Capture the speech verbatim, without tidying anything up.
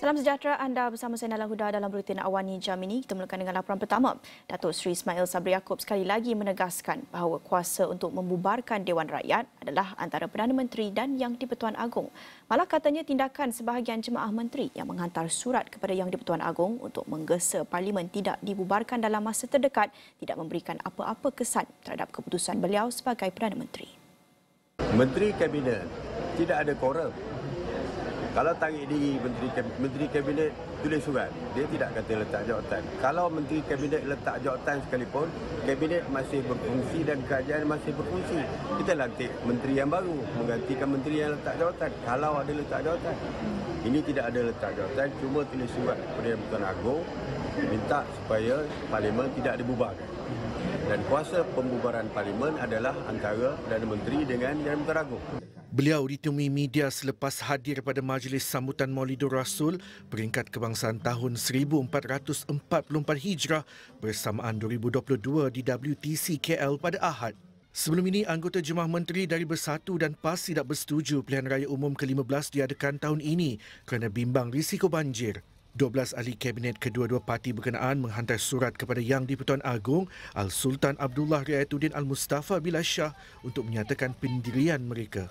Salam sejahtera, anda bersama saya Nala Huda dalam Buletin Awani jam ini. Kita mulakan dengan laporan pertama. Datuk Seri Ismail Sabri Yaakob sekali lagi menegaskan bahawa kuasa untuk membubarkan Dewan Rakyat adalah antara Perdana Menteri dan Yang di-Pertuan Agong. Malah katanya tindakan sebahagian jemaah menteri yang menghantar surat kepada Yang di-Pertuan Agong untuk menggesa Parlimen tidak dibubarkan dalam masa terdekat tidak memberikan apa-apa kesan terhadap keputusan beliau sebagai Perdana Menteri. Menteri Kabinet tidak ada korum. Kalau tarik diri Menteri Kabinet, Menteri Kabinet tulis surat, dia tidak kata letak jawatan. Kalau Menteri Kabinet letak jawatan sekalipun, Kabinet masih berfungsi dan kerajaan masih berfungsi. Kita lantik Menteri yang baru, menggantikan Menteri yang letak jawatan. Kalau ada letak jawatan, ini tidak ada letak jawatan, cuma tulis surat kepada Yang di-Pertuan Agong, minta supaya Parlimen tidak dibubarkan. Dan kuasa pembubaran Parlimen adalah antara Perdana Menteri dengan Yang di-Pertuan Agong. Beliau ditemui media selepas hadir pada Majlis Sambutan Maulidur Rasul Peringkat Kebangsaan tahun seribu empat ratus empat puluh empat Hijrah bersamaan dua ribu dua puluh dua di W T C K L pada Ahad. Sebelum ini, anggota jemaah menteri dari Bersatu dan P A S tidak bersetuju pilihan raya umum ke lima belas diadakan tahun ini kerana bimbang risiko banjir. dua belas ahli kabinet kedua-dua parti berkenaan menghantar surat kepada Yang di-Pertuan Agong Al-Sultan Abdullah Riayatuddin Al-Mustafa Billah Shah untuk menyatakan pendirian mereka.